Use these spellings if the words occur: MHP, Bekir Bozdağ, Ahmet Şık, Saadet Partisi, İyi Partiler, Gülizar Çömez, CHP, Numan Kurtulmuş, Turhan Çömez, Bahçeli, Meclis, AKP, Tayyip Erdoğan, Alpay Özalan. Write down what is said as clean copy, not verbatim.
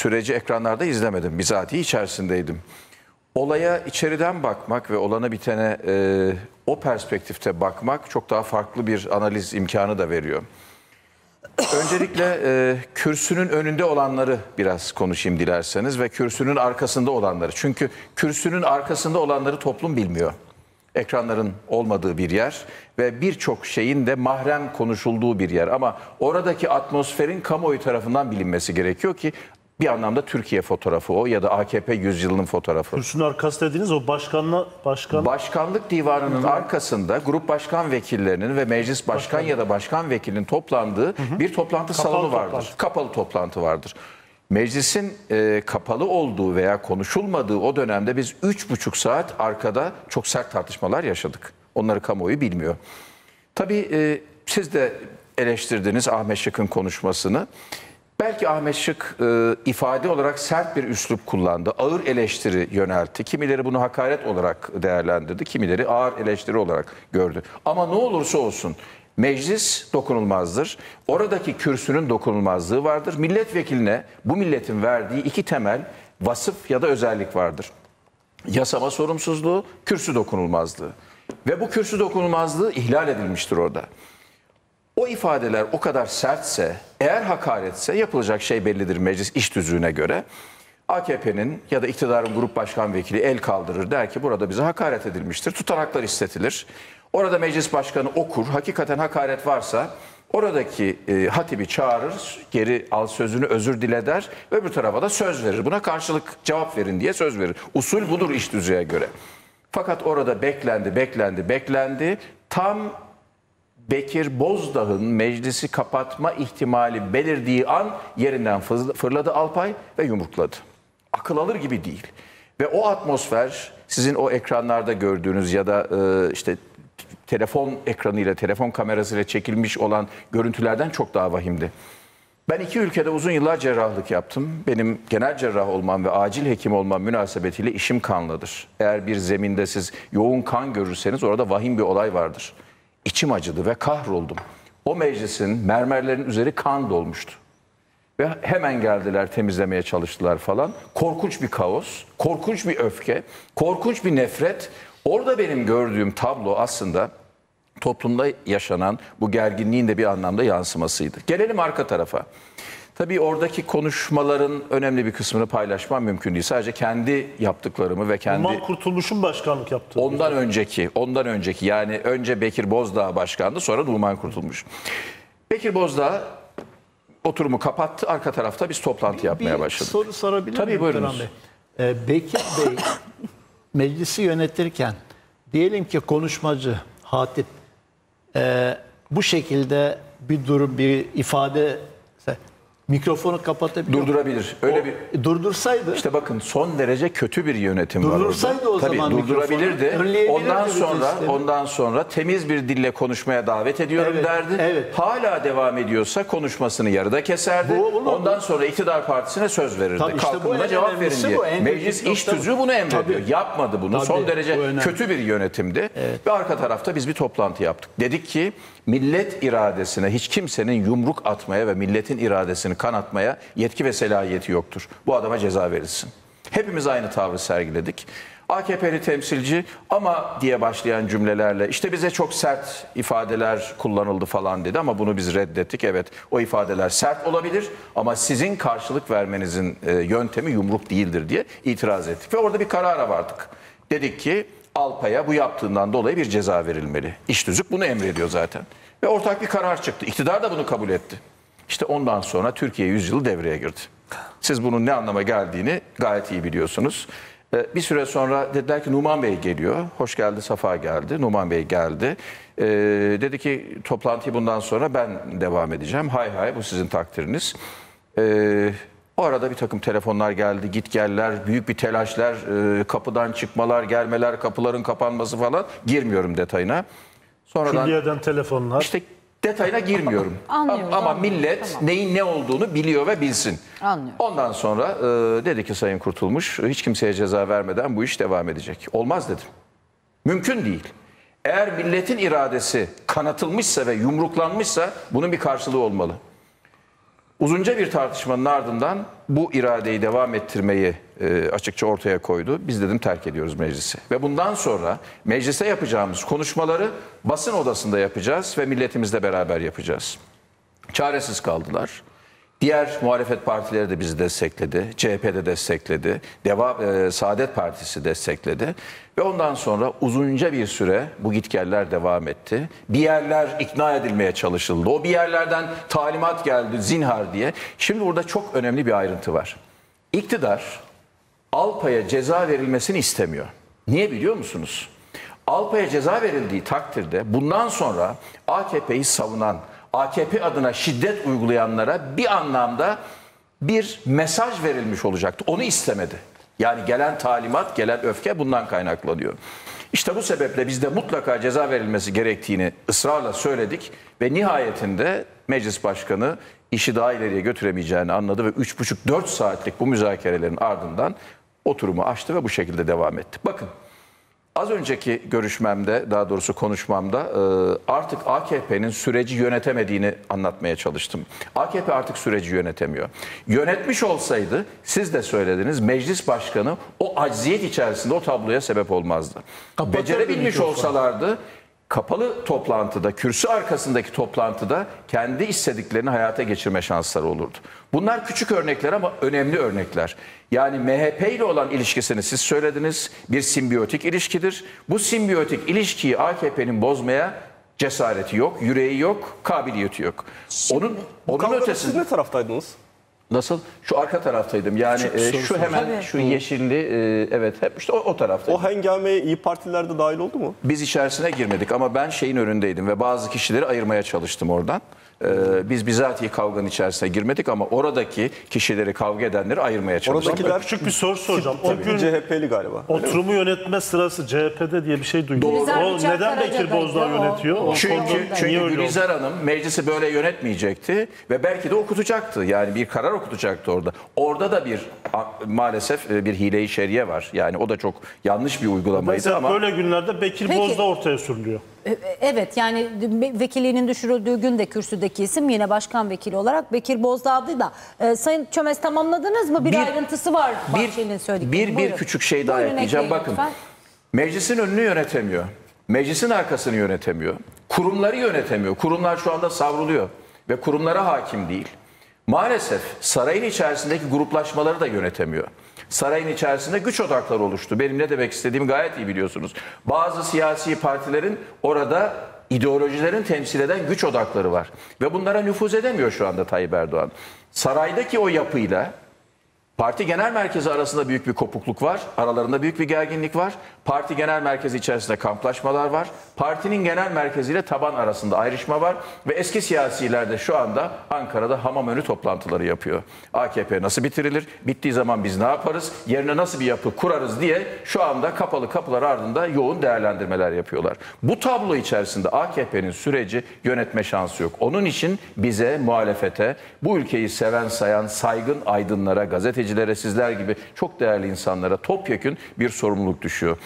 süreci ekranlarda izlemedim. Bizatihi içerisindeydim. Olaya içeriden bakmak ve olana bitene o perspektifte bakmak çok daha farklı bir analiz imkanı da veriyor. Öncelikle kürsünün önünde olanları biraz konuşayım dilerseniz ve kürsünün arkasında olanları. Çünkü kürsünün arkasında olanları toplum bilmiyor. Ekranların olmadığı bir yer ve birçok şeyin de mahrem konuşulduğu bir yer. Ama oradaki atmosferin kamuoyu tarafından bilinmesi gerekiyor ki bir anlamda Türkiye fotoğrafı o ya da AKP yüzyılının fotoğrafı. Kürsünün arkası dediğiniz o Başkanlık divanının arkasında grup başkan vekillerinin ve meclis başkan ya da başkan vekilinin toplandığı bir toplantı salonu vardır. Kapalı toplantı vardır. Meclisin kapalı olduğu veya konuşulmadığı o dönemde biz 3,5 saat arkada çok sert tartışmalar yaşadık. Onları kamuoyu bilmiyor. Tabii siz de eleştirdiniz Ahmet Şık'ın konuşmasını. Belki Ahmet Şık ifade olarak sert bir üslup kullandı. Ağır eleştiri yöneltti. Kimileri bunu hakaret olarak değerlendirdi. Kimileri ağır eleştiri olarak gördü. Ama ne olursa olsun meclis dokunulmazdır. Oradaki kürsünün dokunulmazlığı vardır. Milletvekiline bu milletin verdiği iki temel vasıf ya da özellik vardır. Yasama sorumsuzluğu, kürsü dokunulmazlığı. Ve bu kürsü dokunulmazlığı ihlal edilmiştir orada. O ifadeler o kadar sertse, eğer hakaretse yapılacak şey bellidir meclis iş tüzüğüne göre. AKP'nin ya da iktidarın grup başkan vekili el kaldırır, der ki burada bize hakaret edilmiştir. Tutanaklar istetilir. Orada meclis başkanı okur. Hakikaten hakaret varsa oradaki hatibi çağırır, geri al sözünü, özür dile der. Öbür tarafa da söz verir. Buna karşılık cevap verin diye söz verir. Usul budur iş tüzüğe göre. Fakat orada beklendi. Tam Bekir Bozdağ'ın meclisi kapatma ihtimali belirdiği an yerinden fırladı Alpay ve yumrukladı. Akıl alır gibi değil. Ve o atmosfer sizin o ekranlarda gördüğünüz ya da işte telefon ekranıyla, telefon kamerasıyla çekilmiş olan görüntülerden çok daha vahimdi. Ben iki ülkede uzun yıllar cerrahlık yaptım. Benim genel cerrah olmam ve acil hekim olmam münasebetiyle işim kanlıdır. Eğer bir zeminde siz yoğun kan görürseniz orada vahim bir olay vardır. İçim acıdı ve kahroldum. O meclisin mermerlerin üzeri kan dolmuştu. Ve hemen geldiler, temizlemeye çalıştılar falan. Korkunç bir kaos, korkunç bir öfke, korkunç bir nefret. Orada benim gördüğüm tablo aslında toplumda yaşanan bu gerginliğin de bir anlamda yansımasıydı. Gelelim arka tarafa. Tabii oradaki konuşmaların önemli bir kısmını paylaşmam mümkün değil. Sadece kendi yaptıklarımı ve kendi... Numan Kurtulmuş'un başkanlık yaptığı. Ondan önceki yani önce Bekir Bozdağ başkandı, sonra Numan Kurtulmuş. Bekir Bozdağ oturumu kapattı, arka tarafta biz toplantı yapmaya başladık. Bir soru sorabilir miyim? Tabii buyurunuz. Bekir Bey meclisi yönetirken diyelim ki konuşmacı, hatip bu şekilde bir durum, bir ifade... Mikrofonu kapatabilir. Durdurabilir. Öyle bir durdursaydı. İşte bakın son derece kötü bir yönetim var orada. Durdursaydı o zaman durdurabilirdi. Ondan sonra temiz bir dille konuşmaya davet ediyorum derdi. Evet. Hala devam ediyorsa konuşmasını yarıda keserdi. Ondan sonra iktidar partisine söz verirdi. Tabii, kalkın işte cevap verin diye. Meclis iş tüzüğü bunu emrediyor. Yapmadı bunu. Tabii, son derece kötü bir yönetimdi. Evet. Ve arka tarafta biz bir toplantı yaptık. Dedik ki millet iradesine hiç kimsenin yumruk atmaya ve milletin iradesini kanatmaya yetki ve selahiyeti yoktur. Bu adama ceza verilsin. Hepimiz aynı tavrı sergiledik. AKP'li temsilci ama diye başlayan cümlelerle işte bize çok sert ifadeler kullanıldı falan dedi ama bunu biz reddettik. Evet, o ifadeler sert olabilir ama sizin karşılık vermenizin yöntemi yumruk değildir diye itiraz ettik. Ve orada bir karara vardık. Dedik ki Alpay'a bu yaptığından dolayı bir ceza verilmeli. İş tüzük bunu emrediyor zaten. Ve ortak bir karar çıktı. İktidar da bunu kabul etti. İşte ondan sonra Türkiye yüzyılı devreye girdi. Siz bunun ne anlama geldiğini gayet iyi biliyorsunuz. Bir süre sonra dediler ki Numan Bey geliyor. Hoş geldi, safa geldi. Numan Bey geldi. Dedi ki toplantıyı bundan sonra ben devam edeceğim. Hay bu sizin takdiriniz. O arada bir takım telefonlar geldi, git geller, büyük bir telaşlar, kapıdan çıkmalar, gelmeler, kapıların kapanması falan. Girmiyorum detayına. Sonradan Külliye'den telefonlar. İşte detayına girmiyorum. Anlıyoruz, ama millet tamam, neyin ne olduğunu biliyor ve bilsin. Anlıyoruz. Ondan sonra dedi ki Sayın Kurtulmuş, hiç kimseye ceza vermeden bu iş devam edecek. Olmaz dedim. Mümkün değil. Eğer milletin iradesi kanatılmışsa ve yumruklanmışsa bunun bir karşılığı olmalı. Uzunca bir tartışmanın ardından bu iradeyi devam ettirmeyi açıkça ortaya koydu. Biz dedim terk ediyoruz meclisi. Ve bundan sonra meclise yapacağımız konuşmaları basın odasında yapacağız ve milletimizle beraber yapacağız. Çaresiz kaldılar. Diğer muhalefet partileri de bizi destekledi. CHP de destekledi. Saadet Partisi destekledi. Ve ondan sonra uzunca bir süre bu gitgeller devam etti. Bir yerler ikna edilmeye çalışıldı. O bir yerlerden talimat geldi zinhar diye. Şimdi burada çok önemli bir ayrıntı var. İktidar Alpay'a ceza verilmesini istemiyor. Niye biliyor musunuz? Alpay'a ceza verildiği takdirde bundan sonra AKP'yi savunan, AKP adına şiddet uygulayanlara bir anlamda bir mesaj verilmiş olacaktı. Onu istemedi. Yani gelen talimat, gelen öfke bundan kaynaklanıyor. İşte bu sebeple biz de mutlaka ceza verilmesi gerektiğini ısrarla söyledik ve nihayetinde meclis başkanı işi daha ileriye götüremeyeceğini anladı ve 3,5-4 saatlik bu müzakerelerin ardından oturumu açtı ve bu şekilde devam etti. Bakın, az önceki görüşmemde, daha doğrusu konuşmamda artık AKP'nin süreci yönetemediğini anlatmaya çalıştım. AKP artık süreci yönetemiyor. Yönetmiş olsaydı, siz de söylediniz, meclis başkanı o acziyet içerisinde o tabloya sebep olmazdı. Becerebilmiş olsalardı kapalı toplantıda, kürsü arkasındaki toplantıda kendi istediklerini hayata geçirme şansları olurdu. Bunlar küçük örnekler ama önemli örnekler. Yani MHP ile olan ilişkisini siz söylediniz. Bir simbiyotik ilişkidir. Bu simbiyotik ilişkiyi AKP'nin bozmaya cesareti yok, yüreği yok, kabiliyeti yok. Onun ötesinde... Ne taraftaydınız? Nasıl? Şu arka taraftaydım. Yani şu hemen şu yeşilli evet hep işte o taraftaydım. O hengameye İyi Partiler de dahil oldu mu? Biz içerisine girmedik ama ben şeyin önündeydim ve bazı kişileri ayırmaya çalıştım oradan. Biz bizatihi kavganın içerisine girmedik ama oradaki kişileri, kavga edenleri ayırmaya çalıştım. Oradakiler... Küçük bir soru soracağım. O gün CHP'li galiba. Oturumu yönetme sırası CHP'de diye bir şey duydum. O neden Bekir Bozdağ yönetiyor? Çünkü Gülizar Hanım meclisi böyle yönetmeyecekti ve belki de okutacaktı. Yani bir karar okutacaktı orada. Orada da bir maalesef bir hile-i şeriye var. Yani o da çok yanlış bir uygulamaydı ama. Böyle günlerde Bekir Bozdağ ortaya sürülüyor. Evet, yani vekilliğinin düşürüldüğü gün de kürsüdeki isim yine başkan vekili olarak Bekir Bozdağ'dı da. Sayın Çömez, tamamladınız mı? Bir ayrıntısı var Bahçeli'nin söylediği. Bir küçük şey daha ekleyeceğim. Bakın, lütfen. Meclisin önünü yönetemiyor. Meclisin arkasını yönetemiyor. Kurumları yönetemiyor. Kurumlar şu anda savruluyor ve kurumlara hakim değil. Maalesef sarayın içerisindeki gruplaşmaları da yönetemiyor. Sarayın içerisinde güç odakları oluştu. Benim ne demek istediğimi gayet iyi biliyorsunuz. Bazı siyasi partilerin orada ideolojilerin temsil eden güç odakları var. Ve bunlara nüfuz edemiyor şu anda Tayyip Erdoğan. Saraydaki o yapıyla parti genel merkezi arasında büyük bir kopukluk var. Aralarında büyük bir gerginlik var. Parti genel merkezi içerisinde kamplaşmalar var. Partinin genel merkeziyle taban arasında ayrışma var. Ve eski siyasiler de şu anda Ankara'da hamam önü toplantıları yapıyor. AKP nasıl bitirilir? Bittiği zaman biz ne yaparız? Yerine nasıl bir yapı kurarız diye şu anda kapalı kapılar ardında yoğun değerlendirmeler yapıyorlar. Bu tablo içerisinde AKP'nin süreci yönetme şansı yok. Onun için bize, muhalefete, bu ülkeyi seven sayan saygın aydınlara, gazetecilere, sizler gibi çok değerli insanlara topyekün bir sorumluluk düşüyor.